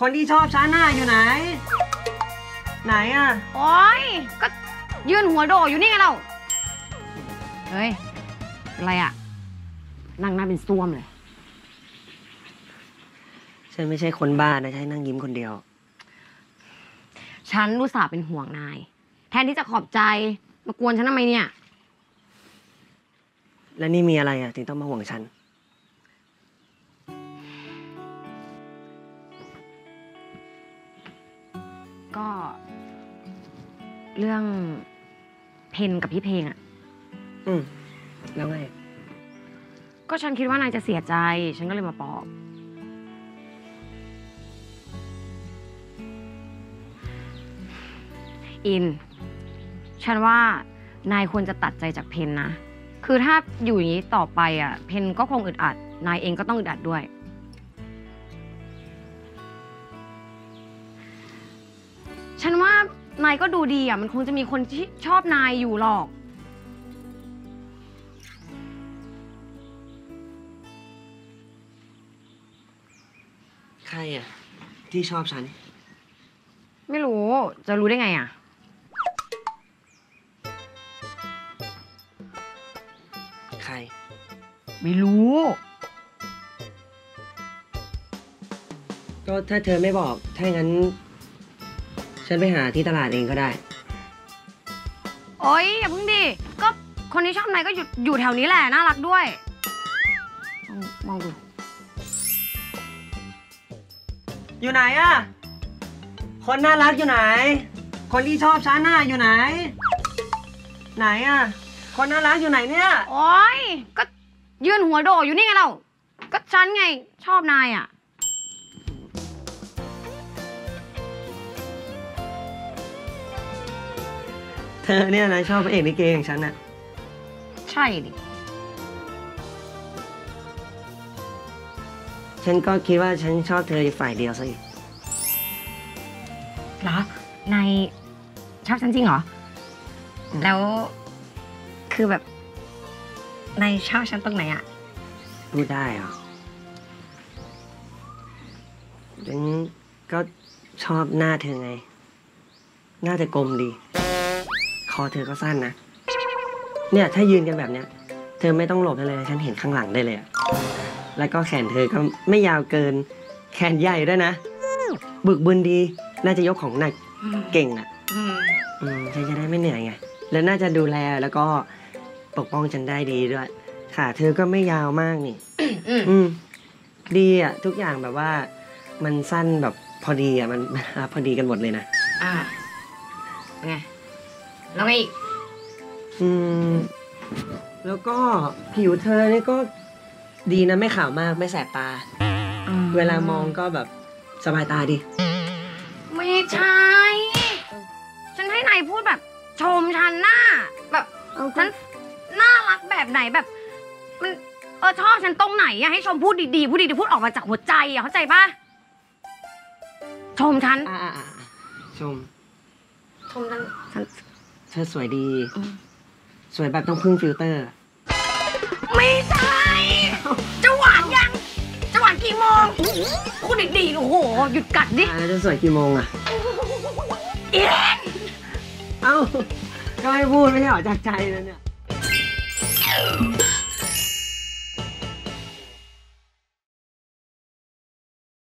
คนที่ชอบฉันน่ะอยู่ไหนไหนอ่ะโอ๊ยก็ยืนหัวโดอยู่นี่ไงเราเฮ้ยอะไรอ่ะนั่งหน้าเป็นซ่วมเลยฉันไม่ใช่คนบ้านะจะให้นั่งยิ้มคนเดียวฉันรู้สึกเป็นห่วงนายแทนที่จะขอบใจมากวนฉันทำไมเนี่ยและนี่มีอะไรอ่ะถึงต้องมาห่วงฉันก็เรื่องเพนกับพี่เพลงอ่ะแล้วไงก็ฉันคิดว่านายจะเสียใจฉันก็เลยมาปลอบอินฉันว่านายควรจะตัดใจจากเพนนะคือถ้าอยู่อย่างนี้ต่อไปอ่ะเพนก็คงอึดอัดนายเองก็ต้องอึดอัดด้วยฉันว่านายก็ดูดีอ่ะมันคงจะมีคนที่ชอบนายอยู่หรอกใครอ่ะที่ชอบฉันไม่รู้จะรู้ได้ไงอ่ะใครไม่รู้ก็ถ้าเธอไม่บอกถ้างั้นฉันไปหาที่ตลาดเองก็ได้โอ๊ยอย่าเพิ่งดิก็คนที่ชอบนายก็อยู่แถวนี้แหละน่ารักด้วยมองดูอยู่ไหนอ่ะคนน่ารักอยู่ไหนคนที่ชอบฉันน่ะอยู่ไหนไหนอ่ะคนน่ารักอยู่ไหนเนี่ยโอ๊ยก็ยืนหัวโดอยู่นี่ไงเราก็ฉันไงชอบนายอ่ะเธอเนี่ยนะชอบพระเอกลิเกอย่างฉันน่ะใช่ดิฉันก็คิดว่าฉันชอบเธออยู่ฝ่ายเดียวซะอีกเหรอนายชอบฉันจริงเหรอแล้วคือแบบนายชอบฉันตรงไหนอ่ะดูได้เหรอฉันก็ชอบหน้าเธอไงหน้าเธอกลมดีคอเธอก็สั้นนะเนี่ยถ้ายืนกันแบบเนี้ยเธอไม่ต้องหลบเลยฉันเห็นข้างหลังได้เลยอะแล้วก็แขนเธอก็ไม่ยาวเกินแขนใหญ่ด้วยนะบึกบึนดีน่าจะยกของหนักเก่งอ่ะฉันจะได้ไม่เหนื่อยไงแล้วน่าจะดูแลแล้วก็ปกป้องฉันได้ดีด้วยขาเธอก็ไม่ยาวมากนี่ดีอ่ะทุกอย่างแบบว่ามันสั้นแบบพอดีอ่ะมันพอดีกันหมดเลยนะไงแล้วไงอีกแล้วก็ผิวเธอนี่ก็ดีนะไม่ขาวมากไม่แสบตาเวลามองก็แบบสบายตาดีไม่ใช่ฉันให้นายพูดแบบชมฉันหน้าแบบฉันน่ารักแบบไหนแบบมันชอบฉันตรงไหนอะให้ชมพูดดีๆพูดดีๆพูดออกมาจากหัวใจอะเข้าใจปะชมฉันชมฉันเธอสวยดีสวยแบบต้องพึ่งฟิลเตอร์ไม่ใช่จะหวานยังจะหวานกี่โมงพูดดีๆโอ้โหหยุดกัดดิจะสวยกี่โมงอะเอ็นเอ้าก็ไม่พูดไม่ใช่ออกจากใจเลยเนี่ย